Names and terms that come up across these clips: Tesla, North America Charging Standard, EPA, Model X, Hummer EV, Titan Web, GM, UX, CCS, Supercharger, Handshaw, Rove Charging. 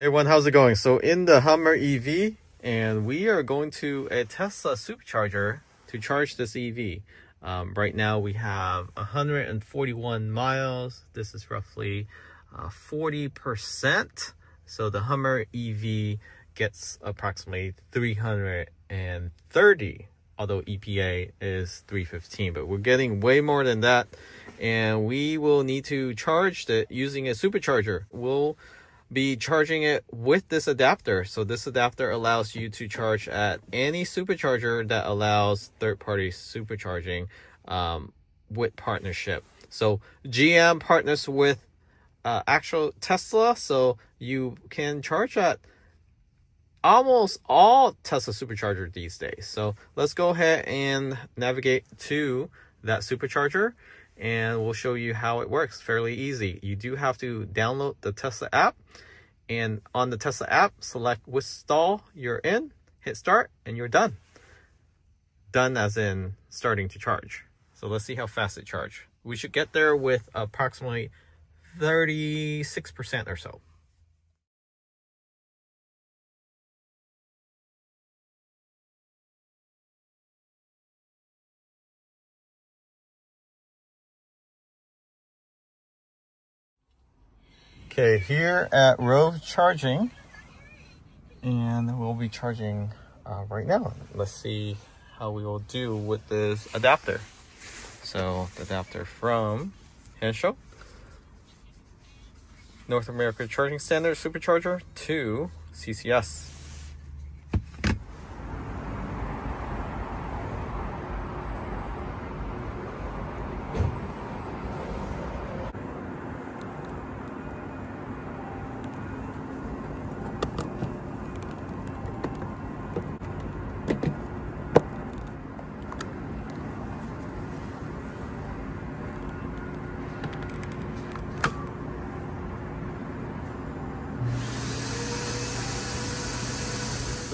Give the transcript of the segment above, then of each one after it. Hey everyone, how's it going? So in the Hummer EV, and we are going to a Tesla Supercharger to charge this EV. Right now we have 141 miles. This is roughly 40%. So the Hummer EV gets approximately 330, although EPA is 315, but we're getting way more than that. And we will need to charge it using a supercharger. We'll be charging it with this adapter. So this adapter allows you to charge at any supercharger that allows third-party supercharging with partnership. So GM partners with actual Tesla, so you can charge at almost all Tesla supercharger these days. So let's go ahead and navigate to that supercharger, and we'll show you how it works. Fairly easy. You do have to download the Tesla app, and on the Tesla app, select which stall you're in, hit start, and you're done. Done as in starting to charge. So let's see how fast it charged. We should get there with approximately 36% or so. Okay, here at Rove Charging, and we'll be charging right now. Let's see how we will do with this adapter. So the adapter from Handshaw, North America Charging Standard Supercharger to CCS.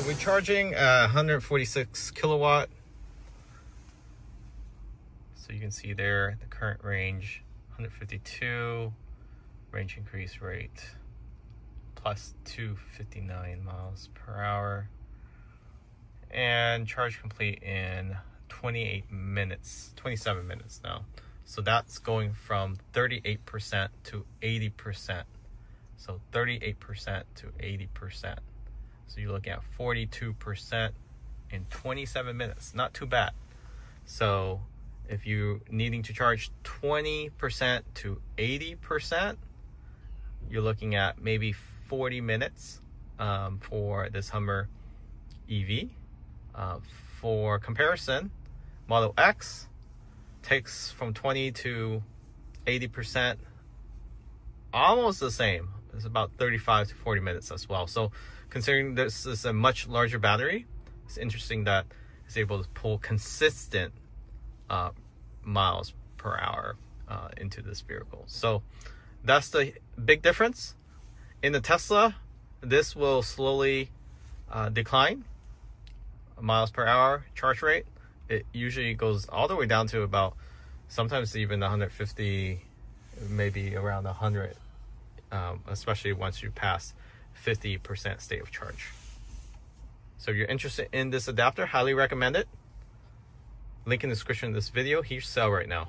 We're charging 146 kilowatt. So you can see there the current range 152, range increase rate plus 259 miles per hour, and charge complete in 27 minutes now. So that's going from 38% to 80%. So 38% to 80%. So you're looking at 42% in 27 minutes. Not too bad. So if you're needing to charge 20% to 80%, you're looking at maybe 40 minutes for this Hummer EV. For comparison, Model X takes from 20 to 80%, almost the same. It's about 35 to 40 minutes as well. So considering this is a much larger battery, it's interesting that it's able to pull consistent miles per hour into this vehicle. So that's the big difference. In the Tesla, this will slowly decline miles per hour charge rate. It usually goes all the way down to about sometimes even 150, maybe around 100. Especially once you pass 50% state of charge. So if you're interested in this adapter, highly recommend it. Link in the description of this video. Huge sale right now.